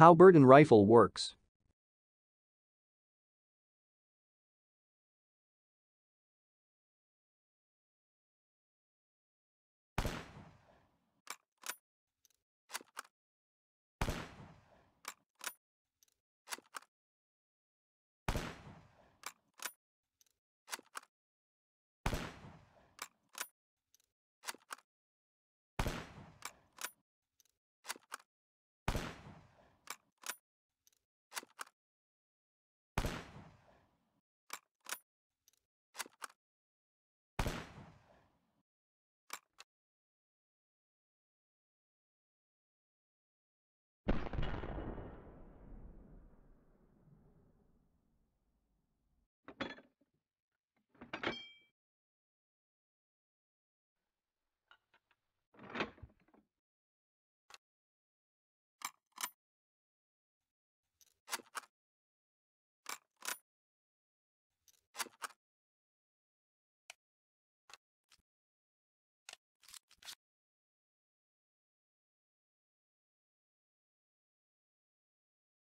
How Berdan Rifle works.